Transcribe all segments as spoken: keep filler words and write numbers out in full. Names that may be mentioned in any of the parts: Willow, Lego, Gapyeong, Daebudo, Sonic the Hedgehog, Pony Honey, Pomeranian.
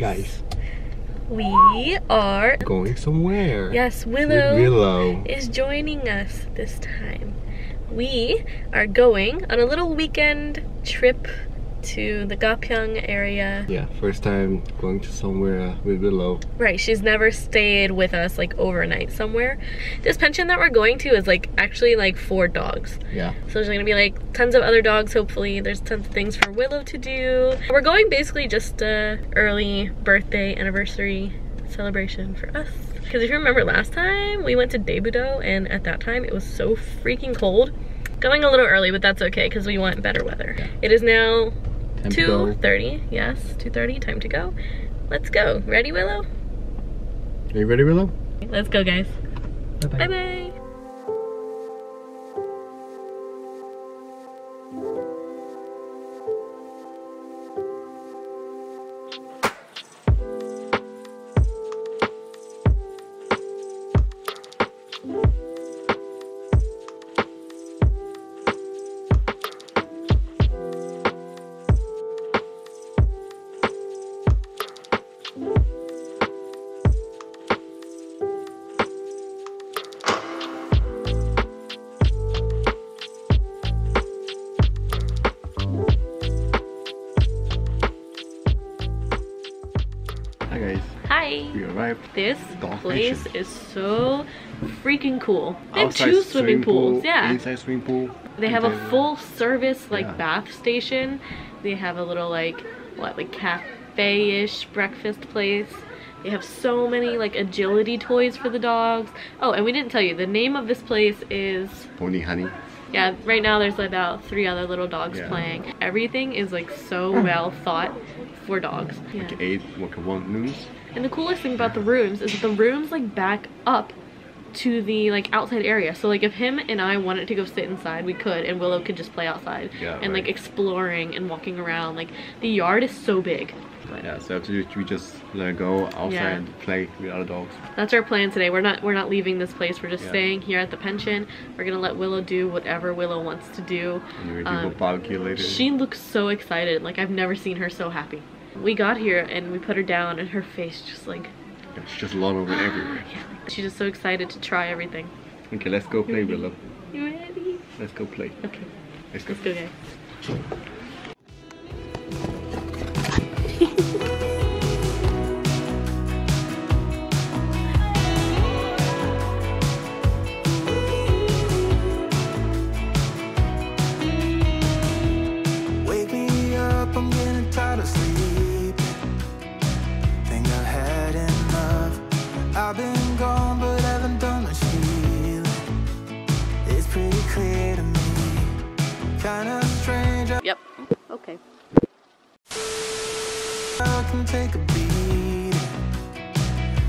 guys? We are going somewhere. Yes, Willow, Willow is joining us this time. We are going on a little weekend trip to the Gapyeong area. Yeah, first time going to somewhere with Willow. Right, she's never stayed with us like overnight somewhere. This pension that we're going to is like actually like four dogs. Yeah. So there's gonna be like tons of other dogs hopefully. There's tons of things for Willow to do. We're going basically just a early birthday anniversary celebration for us. Because if you remember last time, we went to Daebudo and at that time it was so freaking cold. Going a little early, but that's okay because we want better weather. Yeah. It is now two thirty, yes, two thirty, time to go. Let's go. Ready, Willow? Are you ready, Willow? Let's go, guys. Bye-bye. Bye-bye. We arrived. This Dog place fishes. Is so freaking cool. They Outside have two swimming, swimming pools. Pool, yeah. Inside swimming pool. They have a full service like yeah. bath station. They have a little like what like cafe-ish breakfast place. They have so many like agility toys for the dogs. Oh, and we didn't tell you the name of this place is Pony Honey. Yeah, right now there's about three other little dogs yeah. playing. Everything is like so well thought for dogs. Yeah. Like eight, like one rooms. And the coolest thing about the rooms is that the rooms like back up to the like outside area. So like if him and I wanted to go sit inside, we could, and Willow could just play outside yeah, and right. like exploring and walking around. Like the yard is so big. But yeah, so after we just let go outside yeah. and play with other dogs. That's our plan today. We're not we're not leaving this place. We're just yeah. staying here at the pension. We're gonna let Willow do whatever Willow wants to do. And we're gonna do um, barbecue later. She looks so excited. Like I've never seen her so happy. We got here and we put her down and her face just like... Yeah, she's just all over everywhere. Yeah, she's just so excited to try everything. Okay, let's go play, Willow. You ready? Let's go play. Okay. Let's go. Let's go, guys. Yep. Okay. I can take a beat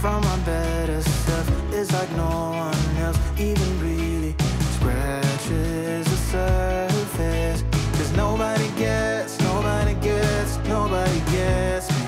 from my better self. It's like no one else even really scratches the surface. Cause nobody gets, nobody gets, nobody gets me.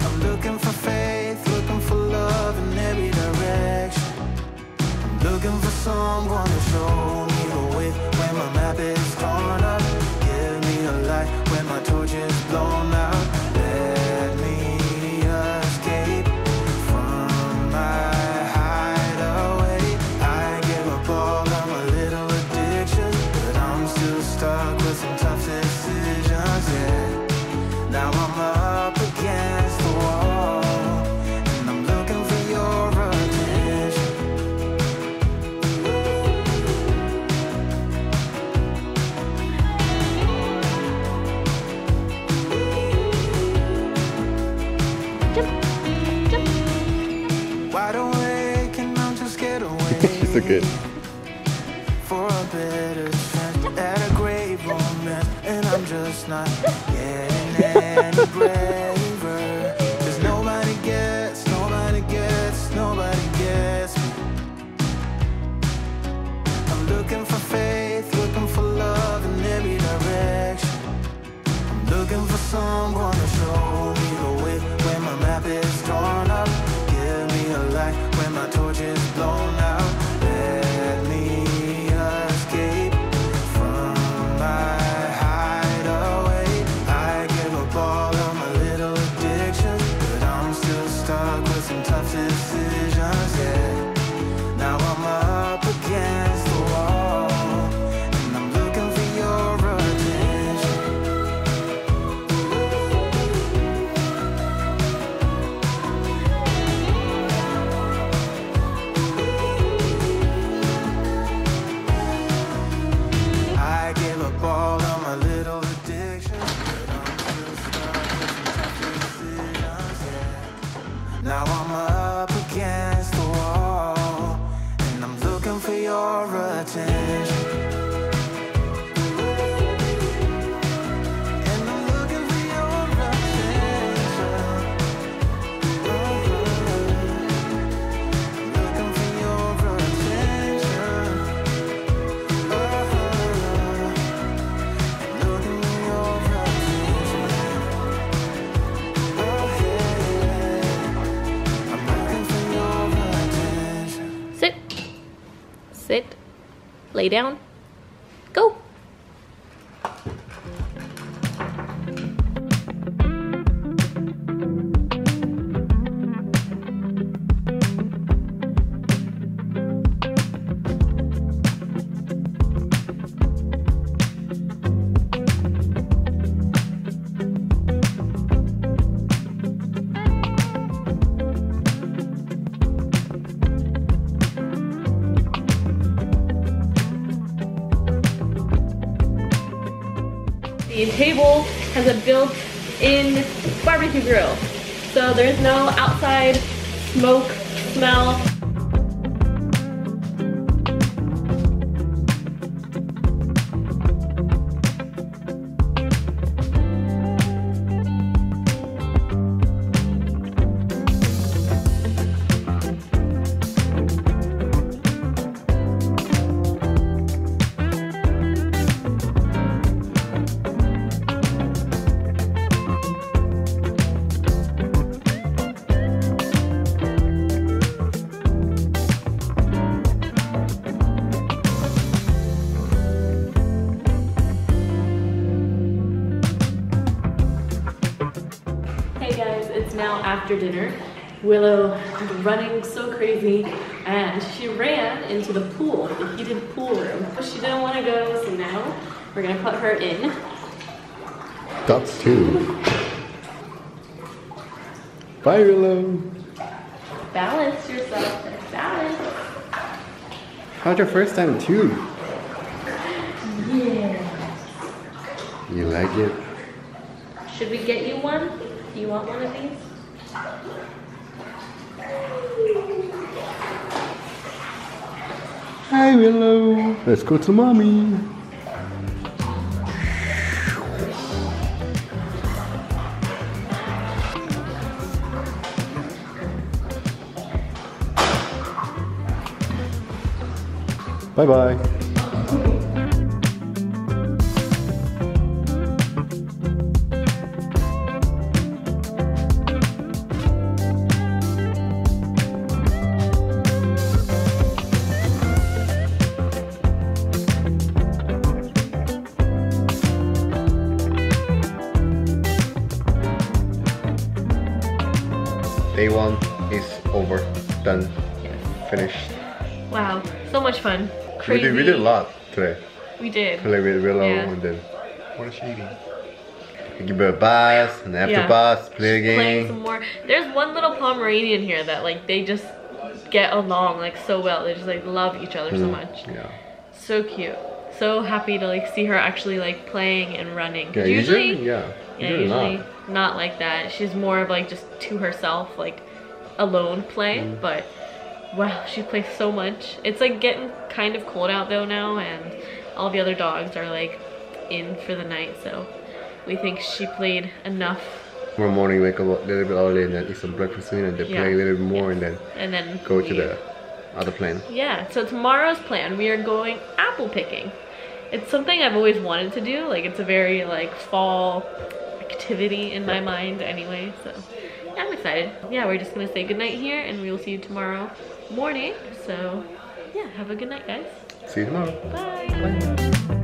I'm looking for faith, looking for love in every direction. I'm looking for someone to show me. My map is torn up. Give me a light when my torch is blown out. Let me escape from my hideaway. I give up all of my little addictions, but I'm still stuck with some tough decisions. Yeah, now I'm up against the wall, and I'm looking for your attention. So good. For a better chance at a great romance, and I'm just not getting any braver. Cause nobody gets, nobody gets, nobody gets me. I'm looking for faith, looking for love in every direction. I'm looking for someone to show me the way when my map is torn up. Give me a light when my torch is blown out. All of my some tough decisions, yeah. Now I'm up against the wall, and I'm looking for your attention. I give up all of my little addictions, but I'm still stuck with some tough decisions, yeah. Now I'm up against the wall, for your attention, and I'm looking for your attention, looking for your attention, looking for your attention, I'm looking for your attention. Sit. Sit, lay down, go. The table has a built-in barbecue grill, so there's no outside smoke, smell. Now after dinner, Willow was running so crazy and she ran into the pool, the heated pool room. She didn't want to go, so now we're going to put her in. That's two. Bye, Willow. Balance yourself. Balance. How's your first time, too? Yeah. You like it? Should we get you one? Do you want one of these? Hi, Willow. Let's go to mommy. Bye bye. Day one is over, done, yes. Finished. Wow, so much fun. Crazy. We did, we did a lot today. We did. Play with Willow, yeah. And then, what is she eating? We give her a bath, and after yeah. bath, play a game. Playing some more. There's one little Pomeranian here that like they just get along like so well. They just like love each other mm, so much. Yeah. So cute. So happy to like see her actually like playing and running. Yeah, usually, usually, yeah. Yeah, usually not. not like that. She's more of like just to herself, like alone play. Mm. But wow, she plays so much. It's like getting kind of cold out though now, and all the other dogs are like in for the night. So we think she played enough. Tomorrow morning, wake up a little bit early and then eat some breakfast soon, and then yeah. play a little bit more, yes. and then and then go we, to the other plan. Yeah. So tomorrow's plan, we are going apple picking. It's something I've always wanted to do. Like it's a very like fall activity in my mind anyway, so I'm excited. Yeah, we're just gonna say goodnight here, and we will see you tomorrow morning. So yeah, have a good night, guys. See you tomorrow. Bye. Bye.